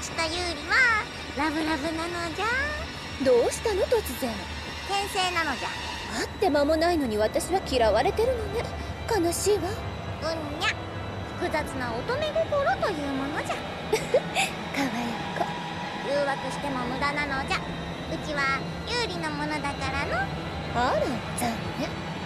ちとユウリはラブラブなのじゃ。どうしたの突然。転生なのじゃ。会って間もないのに私は嫌われてるのね。悲しいわ。うんにゃ。複雑な乙女心というものじゃ。かわいい子。誘惑しても無駄なのじゃ。うちはユウリのものだからの。あら残念。